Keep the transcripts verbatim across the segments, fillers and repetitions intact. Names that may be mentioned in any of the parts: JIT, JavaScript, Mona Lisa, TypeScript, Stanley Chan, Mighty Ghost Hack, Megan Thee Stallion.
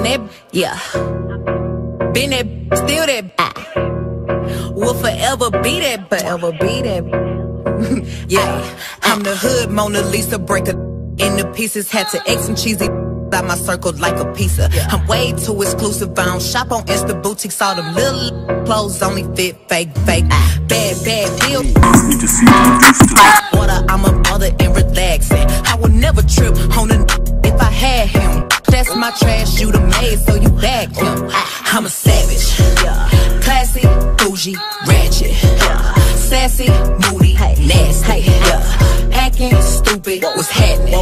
I'm that, yeah. Been that, still that, ah. Will forever be that, forever be that. Yeah, I'm the hood Mona Lisa, break a into pieces. Had to egg some cheesy out my circle like a pizza. I'm way too exclusive, I don't shop on Insta boutiques. All them little clothes only fit fake, fake. Bad, bad deal. Water, I'm a mother and relaxing. I would never trip on a if I had him. That's my trash, you the maid, so you bagged him. I'm a savage, classy, bougie, ratchet, sassy, moody, nasty, hacking, stupid. What's happening?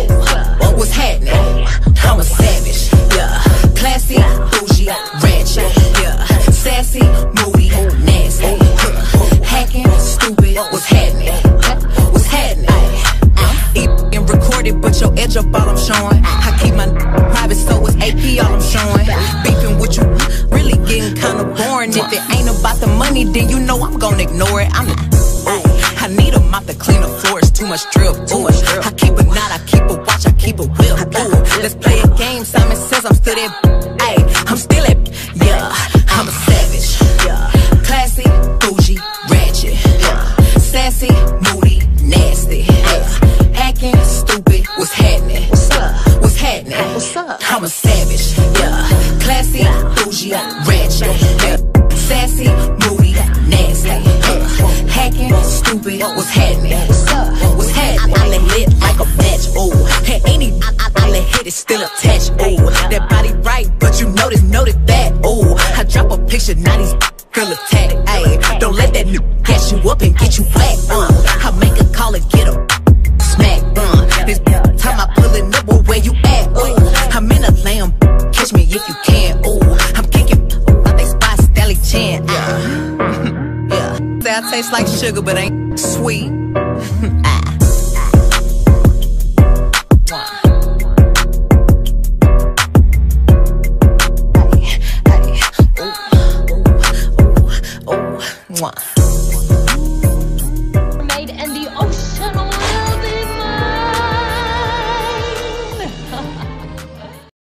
What's happening? I'm a savage, yeah. Classy, bougie, ratchet, yeah. Sassy, moody, nasty, hacking, stupid. What's happening? What's happening? Eatin' recorded, but your edge up all I'm showing. I keep my private, so it's A P all I'm showing. Beefing with you, really getting kinda boring. If it ain't about the money, then you know I'm gonna ignore it. I'm the I need a mop to clean the floors, too much drip, too much drip. I keep a knot, I keep a watch, I keep a whip. Ooh, let's play a game. Simon says I'm still that. Ayy, I'm still that. Yeah, I'm a savage. Yeah, classy, bougie, ratchet. Yeah, sassy, moody, nasty. Yeah, hacking, stupid. What's happening? What's up? What's happening? What's up? I'm a savage. Yeah, classy, bougie, ratchet. Yeah, sassy, moody, nasty. Yeah, hacking, stupid. What's happening? What's up? What's happening? I let lit like a match. Ooh, hey, any I, I, I let hit is still attached. Ooh, that body right, but you notice, notice that. Ooh, I drop a picture, now these feel attacked. Ayy, don't let that new catch you up and get you whacked. Uh, I make a call and get a smack. Uh, this time I pullin' up, well, where you at? Ooh, I'm in a lamb. Catch me if you can. Ooh, I'm kicking out they spot Stanley Chan. Uh, yeah. That tastes like sugar, but ain't sweet.